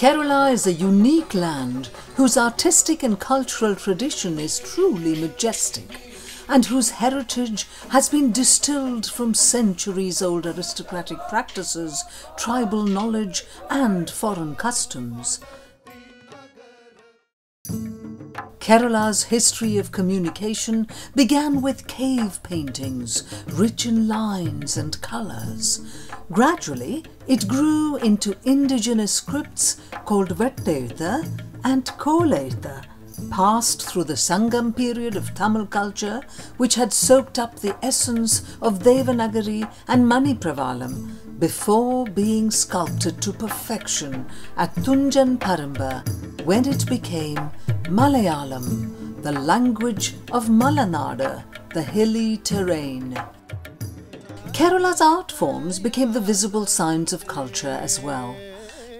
Kerala is a unique land whose artistic and cultural tradition is truly majestic, and whose heritage has been distilled from centuries-old aristocratic practices, tribal knowledge and foreign customs. Kerala's history of communication began with cave paintings, rich in lines and colours. Gradually, it grew into indigenous scripts called Vatteluttu and Kolezhuthu, passed through the Sangam period of Tamil culture, which had soaked up the essence of Devanagari and Manipravalam, before being sculpted to perfection at Thunjan Paramba, when it became Malayalam, the language of Malanad, the hilly terrain. Kerala's art forms became the visible signs of culture as well.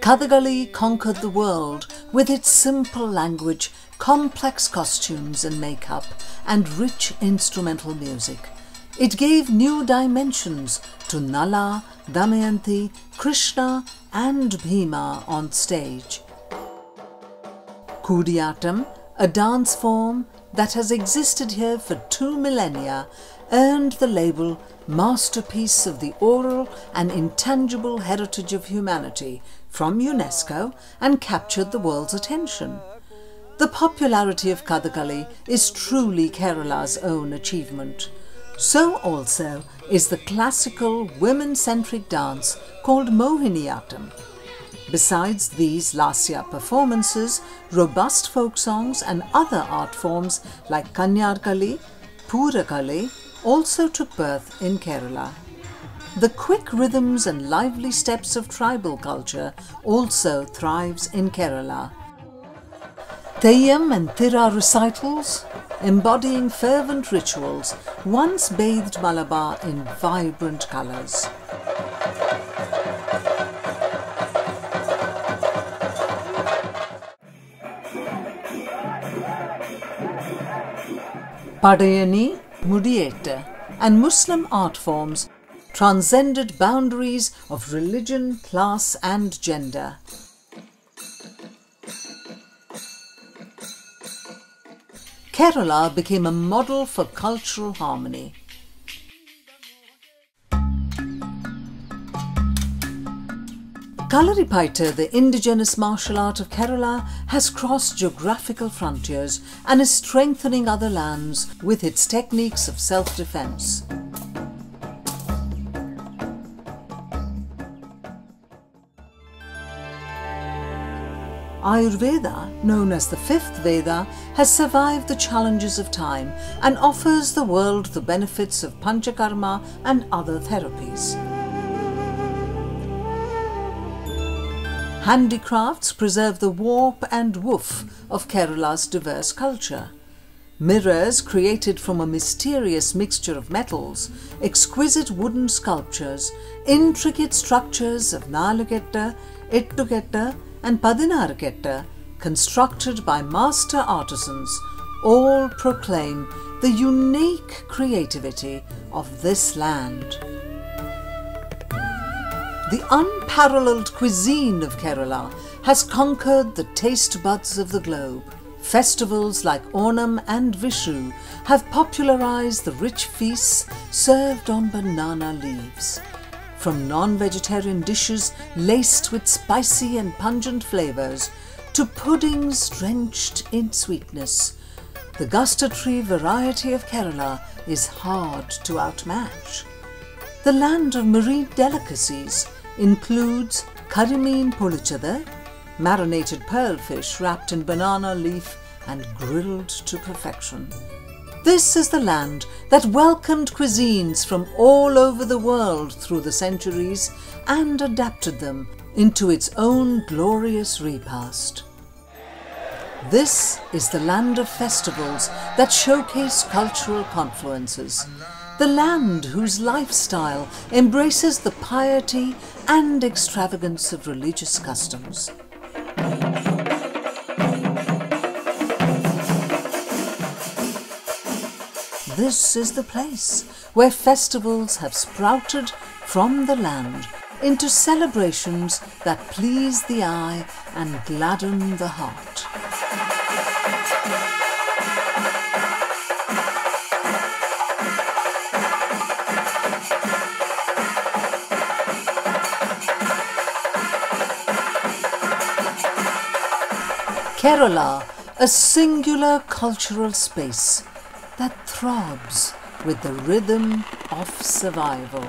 Kathakali conquered the world with its simple language, complex costumes and makeup, and rich instrumental music. It gave new dimensions to Nala, Damayanti, Krishna and Bhima on stage. Kudiyattam, a dance form that has existed here for 2 millennia, earned the label Masterpiece of the Oral and Intangible Heritage of Humanity from UNESCO and captured the world's attention. The popularity of Kathakali is truly Kerala's own achievement. So also is the classical women-centric dance called Mohiniyattam. Besides these Lasya performances, robust folk songs and other art forms like Kanyarkali, Purakali also took birth in Kerala. The quick rhythms and lively steps of tribal culture also thrives in Kerala. Theyam and Thira recitals, embodying fervent rituals, once bathed Malabar in vibrant colours. Padayani, Mudiyettu and Muslim art forms transcended boundaries of religion, class and gender. Kerala became a model for cultural harmony. Kalaripayattu, the indigenous martial art of Kerala, has crossed geographical frontiers and is strengthening other lands with its techniques of self-defense. Ayurveda, known as the 5th Veda, has survived the challenges of time and offers the world the benefits of Panchakarma and other therapies. Handicrafts preserve the warp and woof of Kerala's diverse culture. Mirrors created from a mysterious mixture of metals, exquisite wooden sculptures, intricate structures of Nalukettu, Ettukettu and Padinarukettu, constructed by master artisans, all proclaim the unique creativity of this land. The unparalleled cuisine of Kerala has conquered the taste buds of the globe. Festivals like Onam and Vishu have popularized the rich feasts served on banana leaves. From non-vegetarian dishes laced with spicy and pungent flavours to puddings drenched in sweetness, the gustatory variety of Kerala is hard to outmatch. The land of marine delicacies includes karimeen polichada, marinated pearlfish wrapped in banana leaf and grilled to perfection. This is the land that welcomed cuisines from all over the world through the centuries and adapted them into its own glorious repast. This is the land of festivals that showcase cultural confluences, the land whose lifestyle embraces the piety and extravagance of religious customs. This is the place where festivals have sprouted from the land into celebrations that please the eye and gladden the heart. Kerala, a singular cultural space that throbs with the rhythm of survival.